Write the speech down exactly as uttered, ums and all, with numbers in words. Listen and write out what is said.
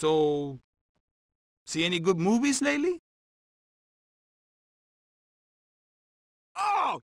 So, see any good movies lately?